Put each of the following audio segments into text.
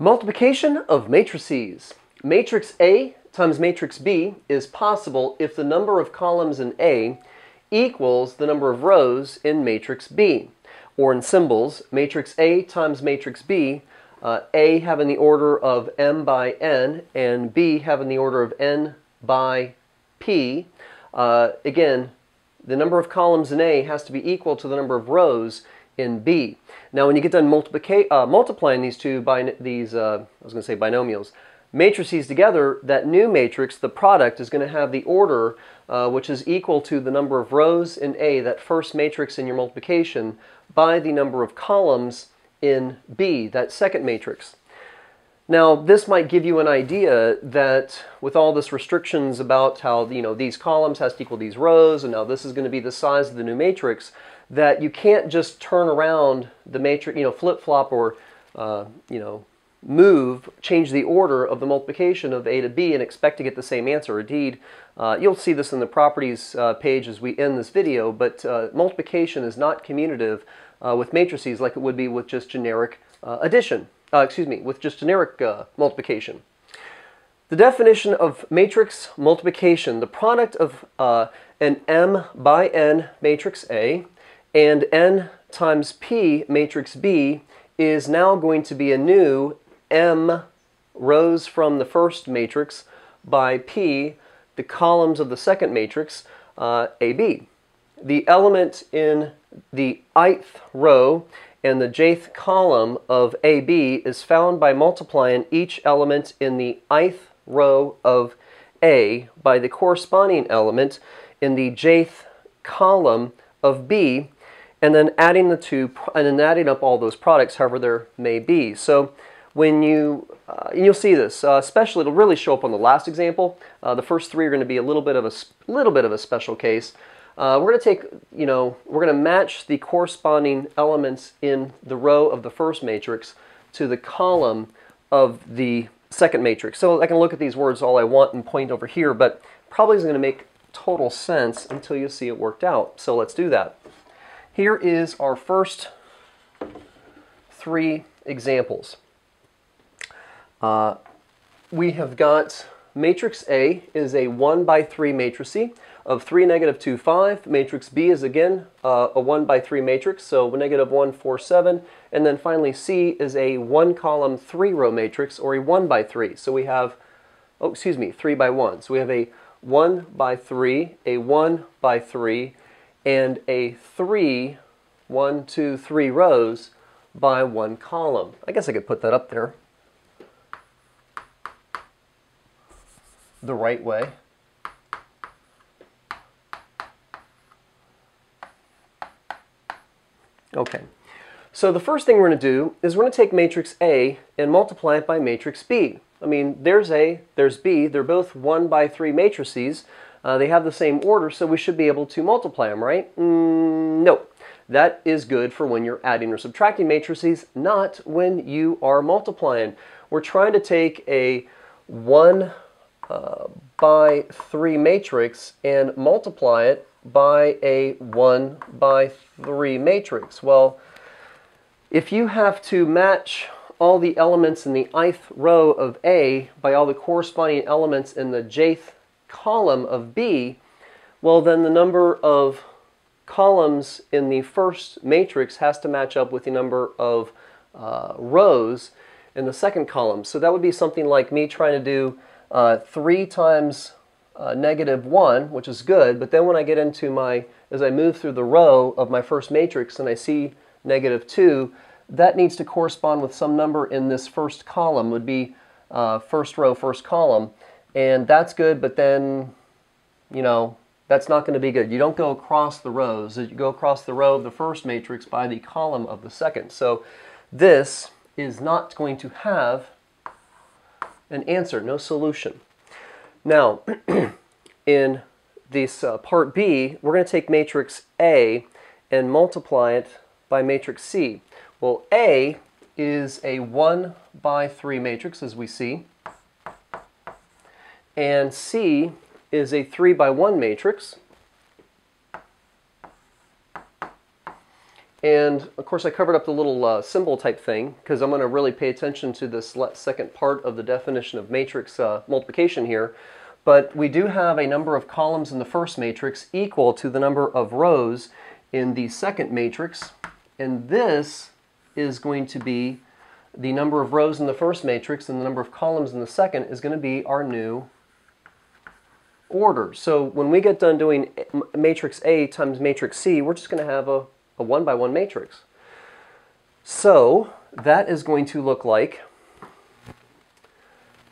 Multiplication of matrices. Matrix A times matrix B is possible if the number of columns in A equals the number of rows in matrix B, or in symbols, matrix A times matrix B, A having the order of m by n and B having the order of n by p. Again, the number of columns in A has to be equal to the number of rows in B. Now when you get done multiplying these two binomials, matrices together, that new matrix, the product, is going to have the order which is equal to the number of rows in A, that first matrix in your multiplication, by the number of columns in B, that second matrix. Now this might give you an idea that with all this restrictions about how, you know, these columns has to equal these rows, and now this is going to be the size of the new matrix, that you can't just turn around the matrix, you know, flip-flop or, you know, change the order of the multiplication of A to B and expect to get the same answer. Indeed, you'll see this in the properties page as we end this video, but multiplication is not commutative with matrices like it would be with just generic addition. With just generic multiplication. The definition of matrix multiplication: the product of an M by N matrix A and N times P matrix B is now going to be a new M, rows from the first matrix, by P, the columns of the second matrix, AB. The element in the ith row and the jth column of AB is found by multiplying each element in the ith row of A by the corresponding element in the jth column of B, and then adding the two, and then adding up all those products, however there may be. So when you, you'll see this, especially it'll really show up on the last example. The first three are going to be a little bit of a special case. We're going to take, you know, we're going to match the corresponding elements in the row of the first matrix to the column of the second matrix. So I can look at these words all I want and point over here, but probably isn't going to make total sense until you see it worked out. So let's do that. Here is our first three examples. We have got matrix A is a 1 by 3 matrix of 3, negative 2, 5. Matrix B is again a 1 by 3 matrix, so negative 1, 4, 7. And then finally C is a 1 column, 3 row matrix, or a 1 by 3. So we have, 3 by 1. So we have a 1 by 3, a 1 by 3, and a 3 rows by 1 column. I guess I could put that up there the right way. Okay, so the first thing we're going to do is we're going to take matrix A and multiply it by matrix B. I mean, there's A, there's B, they're both 1 by 3 matrices. They have the same order, so we should be able to multiply them, right? No, that is good for when you're adding or subtracting matrices, not when you are multiplying. We're trying to take a 1 by 3 matrix and multiply it by a 1 by 3 matrix. Well, if you have to match all the elements in the ith row of A by all the corresponding elements in the jth column of B, well then the number of columns in the first matrix has to match up with the number of rows in the second column. So that would be something like me trying to do 3 times negative 1, which is good, but then when I get into my, as I move through the row of my first matrix and I see negative 2, that needs to correspond with some number in this first column, would be first row, first column, and that's good, but then, you know, that's not going to be good. You don't go across the rows, you go across the row of the first matrix by the column of the second. So this is not going to have an answer, no solution. Now, in this part B, we're going to take matrix A and multiply it by matrix C. Well, A is a 1 by 3 matrix, as we see, and C is a 3 by 1 matrix, And of course I covered up the little symbol type thing because I'm going to really pay attention to this second part of the definition of matrix multiplication here. But we do have a number of columns in the first matrix equal to the number of rows in the second matrix. And this is going to be the number of rows in the first matrix, and the number of columns in the second is going to be our new order. So when we get done doing matrix A times matrix C, we're just going to have a 1 by 1 matrix. So that is going to look like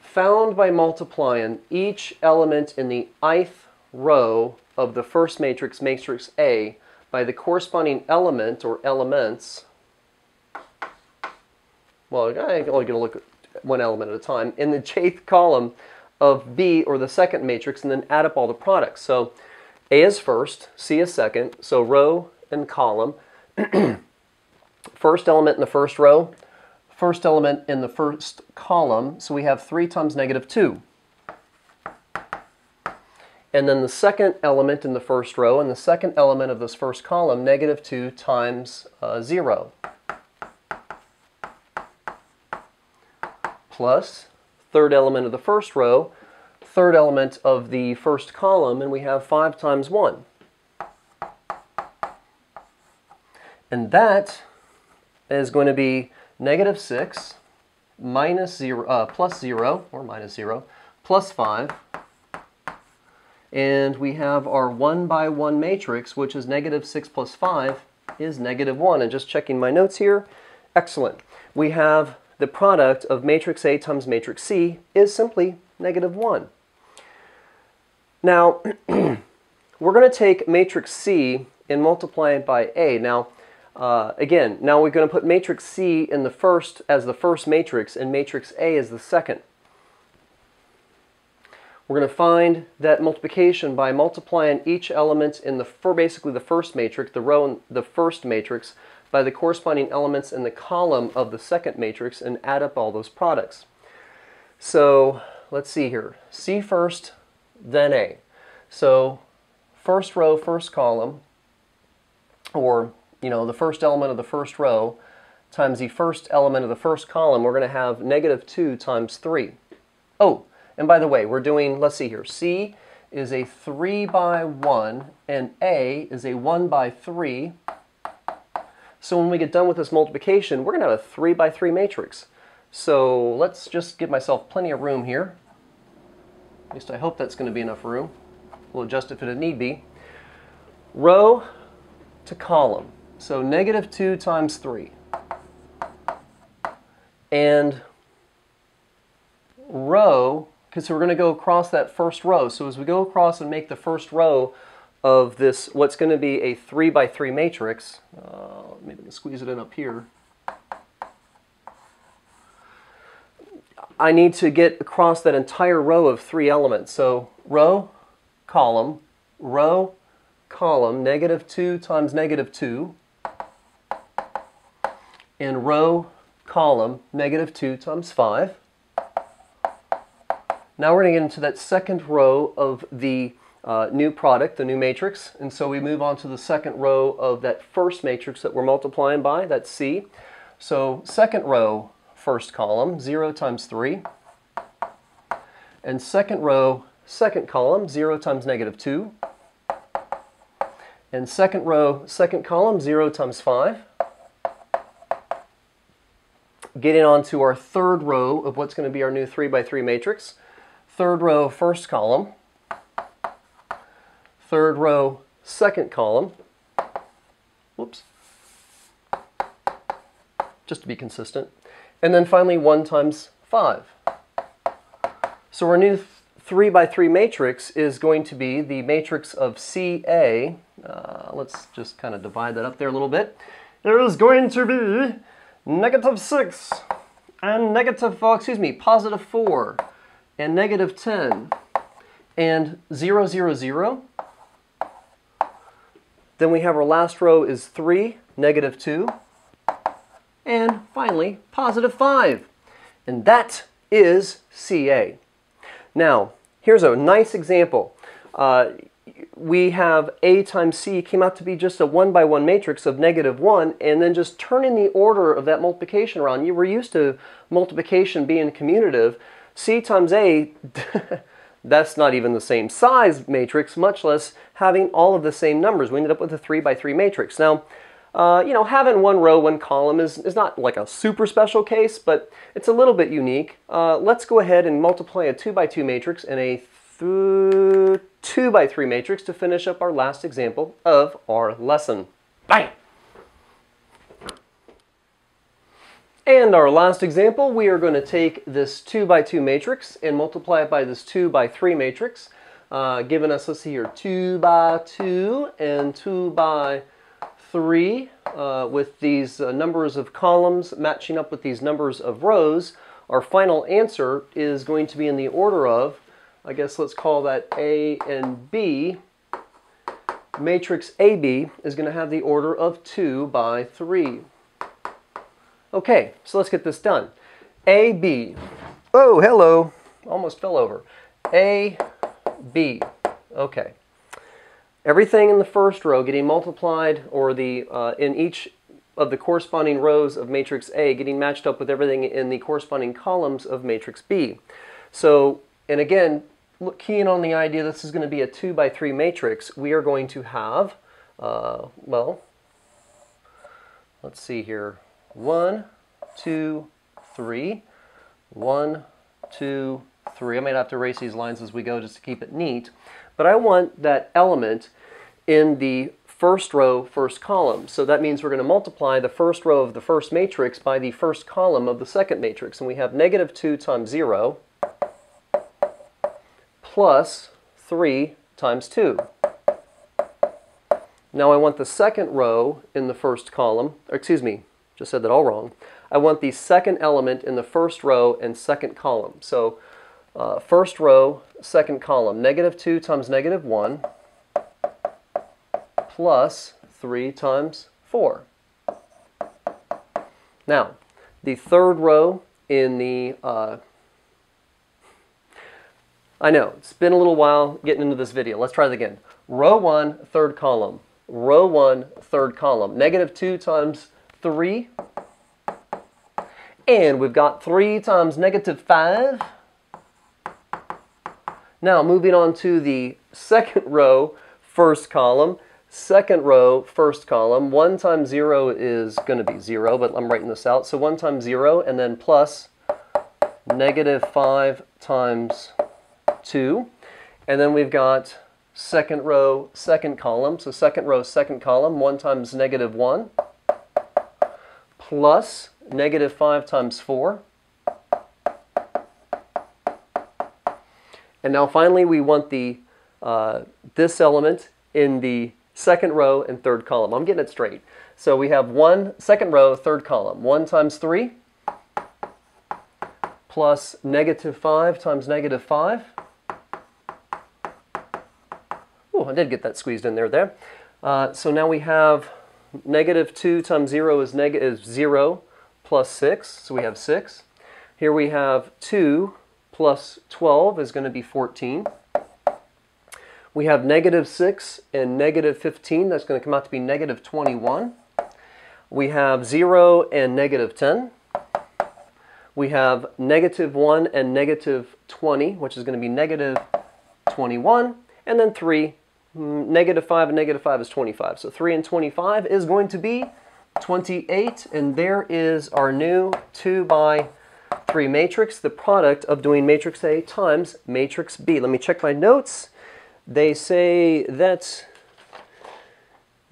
found by multiplying each element in the ith row of the first matrix, matrix A, by the corresponding element or elements. Well, I'm only going to look at one element at a time in the jth column of B or the second matrix, and then add up all the products. So A is first, C is second, so row and column. First element in the first row, first element in the first column, so we have 3 times -2. And then the second element in the first row and the second element of this first column, -2 times 0, plus third element of the first row, third element of the first column, and we have 5 times 1. And that is going to be -6 plus 0 plus 5, and we have our 1 by 1 matrix, which is -6 plus 5 is -1. And just checking my notes here, excellent. We have the product of matrix A times matrix C is simply -1. Now we're going to take matrix C and multiply it by A. Now again, now we're going to put matrix C in the first as the first matrix, and matrix A as the second. We're going to find that multiplication by multiplying each element in the basically the first matrix, the row in the first matrix, by the corresponding elements in the column of the second matrix, and add up all those products. So let's see here, C first, then A. So first row, first column, or you know, the first element of the first row times the first element of the first column, we're going to have -2 times 3. Oh, and by the way, we're doing, let's see here, C is a 3 by 1 and A is a 1 by 3. So when we get done with this multiplication, we're going to have a 3 by 3 matrix. So let's just give myself plenty of room here. At least I hope that's going to be enough room. We'll adjust if it need be. Row to column. So -2 times 3. And row, because we're going to go across that first row. So as we go across and make the first row of this, what's going to be a 3 by 3 matrix, maybe I can squeeze it in up here. I need to get across that entire row of 3 elements. So row, column, -2 times -2, and row, column, -2 times 5. Now we're going to get into that second row of the new product, the new matrix, and so we move on to the second row of that first matrix that we're multiplying by, that's C. So second row, first column, 0 times 3, and second row, second column, 0 times -2. And second row, second column, 0 times 5. Getting on to our third row of what's going to be our new 3 by 3 matrix. Third row, first column. Third row, second column. Whoops. Just to be consistent. And then finally, 1 times 5. So our new 3 by 3 matrix is going to be the matrix of CA. Let's just kind of divide that up there a little bit. It is going to be -6 and positive 4 and -10 and 0, 0, 0. Then we have our last row is 3, -2, and finally positive 5. And that is CA. Now, here's a nice example. we have A times C came out to be just a 1 by 1 matrix of -1, and then just turning the order of that multiplication around. We're used to multiplication being commutative. C times A, that's not even the same size matrix, much less having all of the same numbers. We ended up with a 3 by 3 matrix. Now, you know, having one row, one column is not like a super special case, but it's a little bit unique. Let's go ahead and multiply a 2 by 2 matrix and a 2 by 3 matrix to finish up our last example of our lesson. Bam! And our last example, we are going to take this 2 by 2 matrix and multiply it by this 2 by 3 matrix, giving us, let's see here, 2 by 2 and 2 by 3 with these numbers of columns matching up with these numbers of rows. Our final answer is going to be in the order of, I guess let's call that A and B. Matrix AB is going to have the order of 2 by 3. Okay, so let's get this done. AB. Oh, hello. Almost fell over. AB. Okay. Everything in the first row getting multiplied, or the in each of the corresponding rows of matrix A getting matched up with everything in the corresponding columns of matrix B. So, and again, keying on the idea this is going to be a 2 by 3 matrix, we are going to have, well, let's see here, 1, 2, 3, 1, 2, 3. I might have to erase these lines as we go just to keep it neat, but I want that element in the first row, first column. So that means we're going to multiply the first row of the first matrix by the first column of the second matrix, and we have -2 times 0. Plus 3 times 2. Now I want the second row in the first column, or excuse me, just said that all wrong. I want the second element in the first row and second column. So first row, second column, -2 times -1 plus 3 times 4. Now, the third row in the I know, it's been a little while getting into this video. Let's try it again. Row 1, third column. Row 1, third column. -2 times 3. And we've got 3 times -5. Now moving on to the second row, first column. Second row, first column. 1 times 0 is going to be 0, but I'm writing this out. So 1 times 0, and then plus -5 times 2, and then we've got second row, second column. So second row, second column, 1 times -1 plus -5 times 4. And now finally we want the this element in the second row and third column. I'm getting it straight. So we have 1, second row, third column, 1 times 3 plus -5 times -5. I did get that squeezed in there. So now we have -2 times 0 is 0 plus 6, so we have 6. Here we have 2 plus 12 is going to be 14. We have -6 and -15, that's going to come out to be -21. We have 0 and -10. We have -1 and -20, which is going to be -21, and then 3. -5 and -5 is 25. So 3 and 25 is going to be 28. And there is our new 2 by 3 matrix, the product of doing matrix A times matrix B. Let me check my notes. They say that's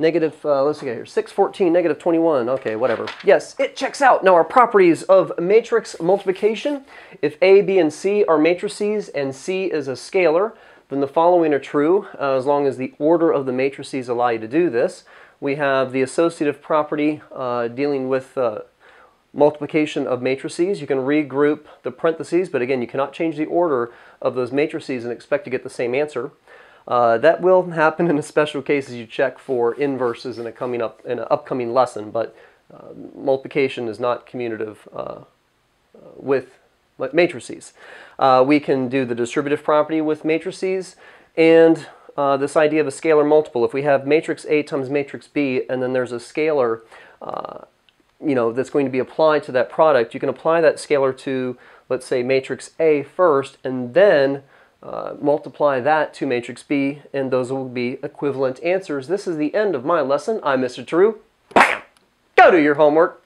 let's see here, 6, 14, -21. Okay, whatever. Yes, it checks out. Now our properties of matrix multiplication. If A, B, and C are matrices and C is a scalar, then the following are true, as long as the order of the matrices allow you to do this. We have the associative property dealing with multiplication of matrices. You can regroup the parentheses, but again, you cannot change the order of those matrices and expect to get the same answer. That will happen in a special case as you check for inverses in an upcoming lesson, but multiplication is not commutative with matrices. We can do the distributive property with matrices, and this idea of a scalar multiple. If we have matrix A times matrix B, and then there's a scalar that's going to be applied to that product, you can apply that scalar to, let's say, matrix A first, and then multiply that to matrix B, and those will be equivalent answers. This is the end of my lesson. I'm Mr. Drew. Bam! Go do your homework.